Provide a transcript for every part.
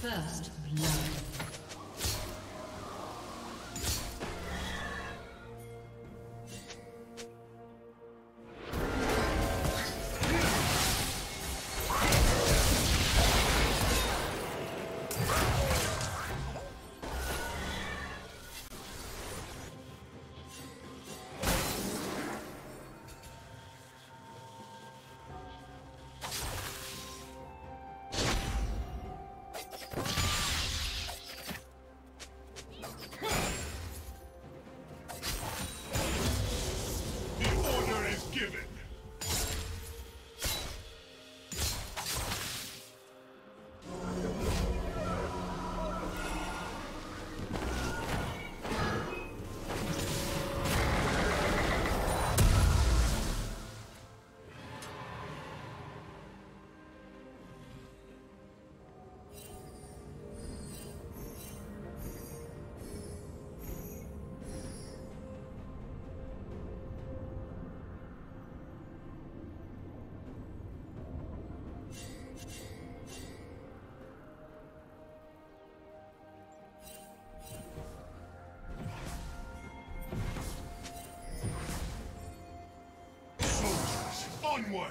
First blood. Onward!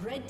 Red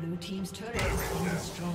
Blue team's turret has been destroyed.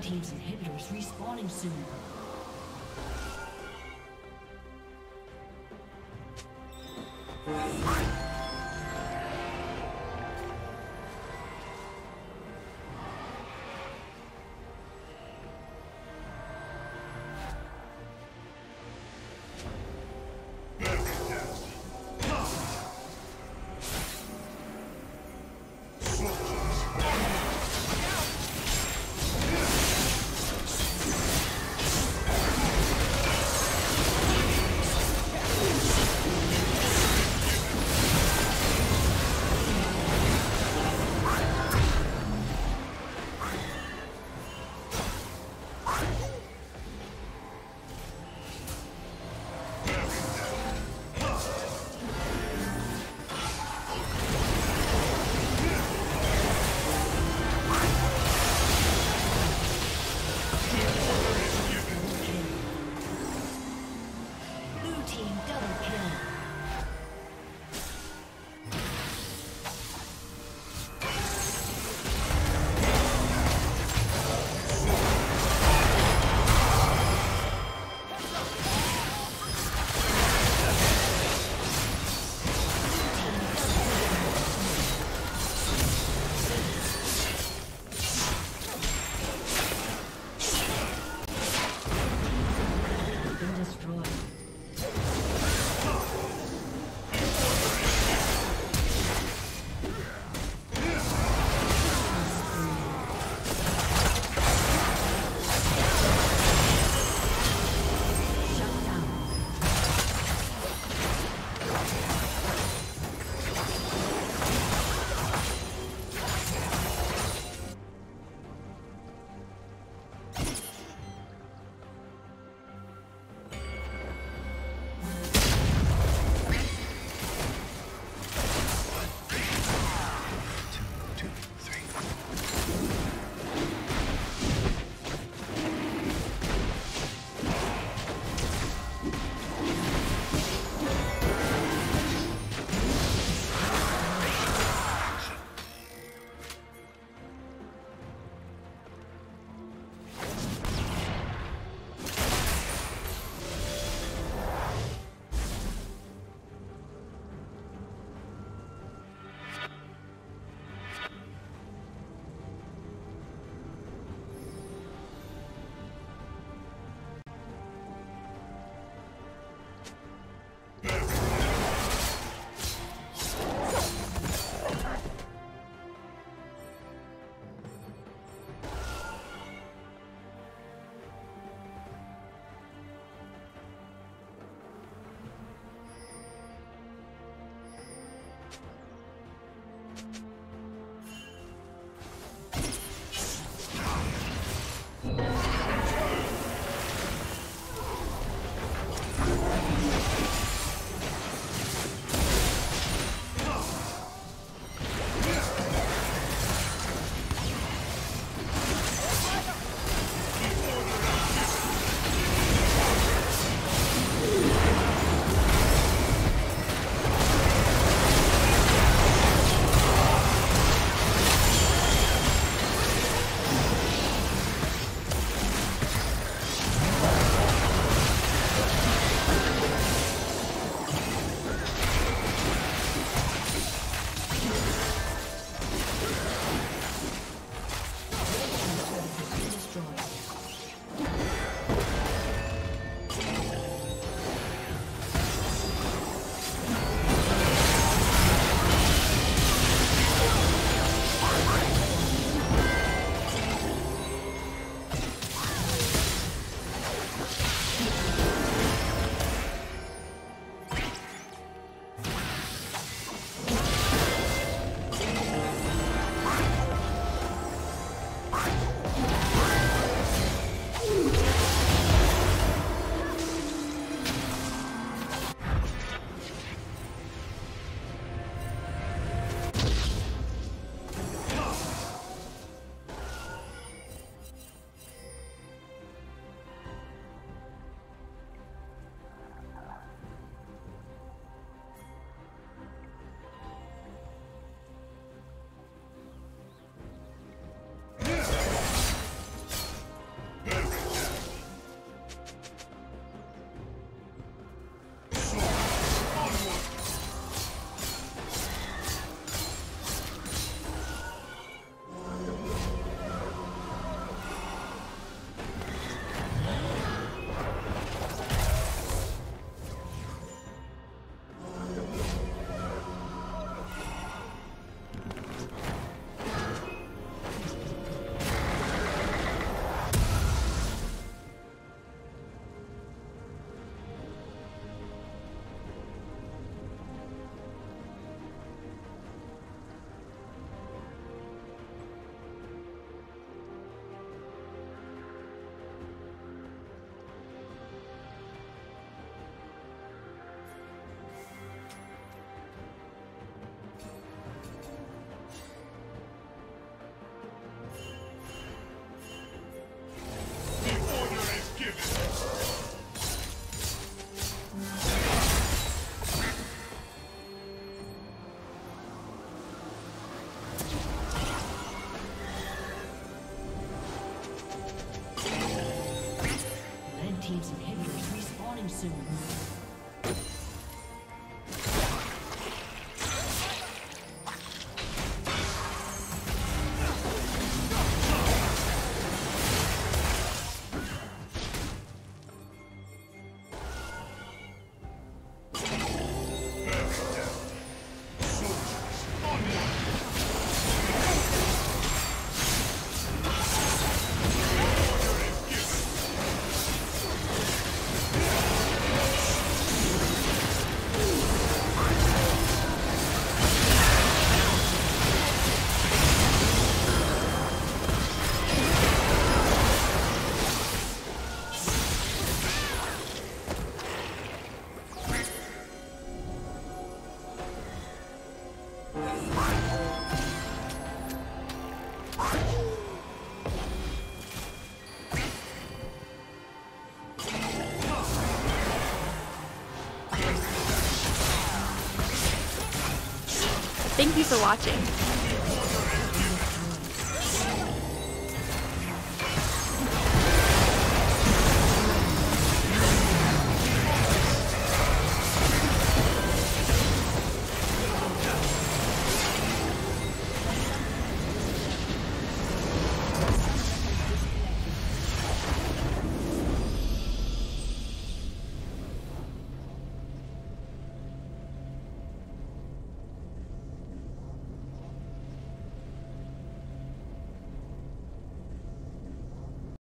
Team's inhibitors respawning soon. Thank you for watching.